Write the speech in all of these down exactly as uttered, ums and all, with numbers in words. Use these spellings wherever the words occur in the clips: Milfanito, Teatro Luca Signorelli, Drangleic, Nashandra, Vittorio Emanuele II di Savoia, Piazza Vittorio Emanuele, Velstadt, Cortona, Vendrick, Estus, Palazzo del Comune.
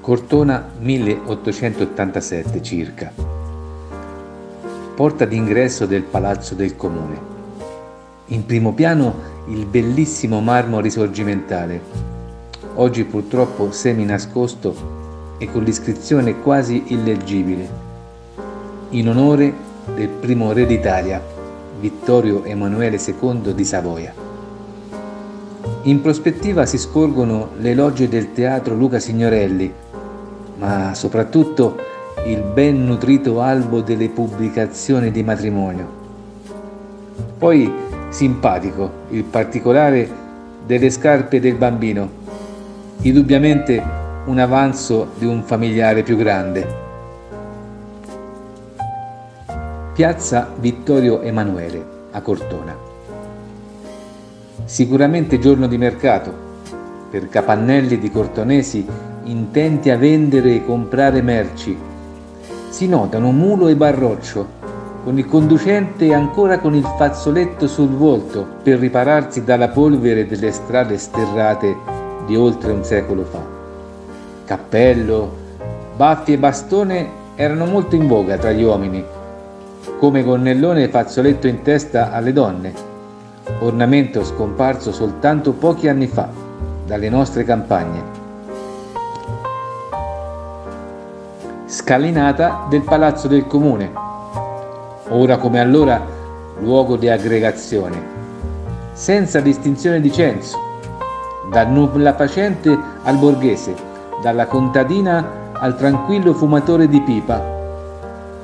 Cortona milleottocentottantasette circa. Porta d'ingresso del Palazzo del Comune. In primo piano il bellissimo marmo risorgimentale, oggi purtroppo semi nascosto e con l'iscrizione quasi illeggibile, in onore del primo re d'Italia, Vittorio Emanuele secondo di Savoia. In prospettiva si scorgono le logge del Teatro Luca Signorelli, ma soprattutto il ben nutrito albo delle pubblicazioni di matrimonio. Poi simpatico il particolare delle scarpe del bambino, indubbiamente un avanzo di un familiare più grande. Piazza Vittorio Emanuele a Cortona. Sicuramente giorno di mercato, per capannelli di cortonesi intenti a vendere e comprare merci. Si notano mulo e barroccio, con il conducente ancora con il fazzoletto sul volto per ripararsi dalla polvere delle strade sterrate di oltre un secolo fa. Cappello, baffi e bastone erano molto in voga tra gli uomini, come gonnellone e fazzoletto in testa alle donne. Ornamento scomparso soltanto pochi anni fa dalle nostre campagne. Scalinata del Palazzo del Comune, ora come allora luogo di aggregazione, senza distinzione di censo, dal nulla facente al borghese, dalla contadina al tranquillo fumatore di pipa,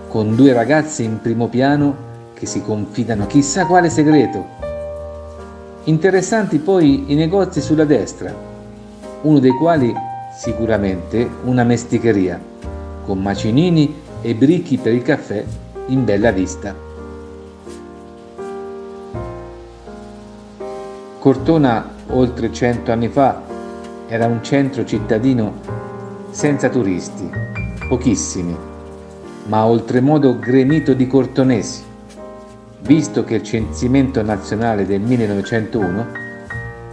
con due ragazzi in primo piano che si confidano chissà quale segreto. Interessanti poi i negozi sulla destra, uno dei quali sicuramente una mesticheria, con macinini e bricchi per il caffè in bella vista. Cortona, oltre cento anni fa, era un centro cittadino senza turisti, pochissimi, ma oltremodo gremito di cortonesi, visto che il censimento nazionale del millenovecentouno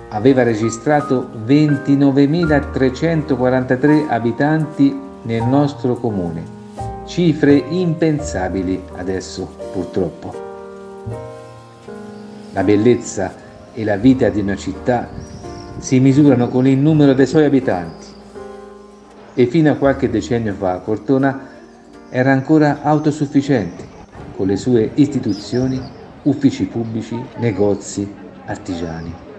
aveva registrato ventinovemilatrecentoquarantatré abitanti nel nostro comune, cifre impensabili adesso purtroppo. La bellezza e la vita di una città si misurano con il numero dei suoi abitanti e fino a qualche decennio fa Cortona era ancora autosufficiente con le sue istituzioni, uffici pubblici, negozi, artigiani.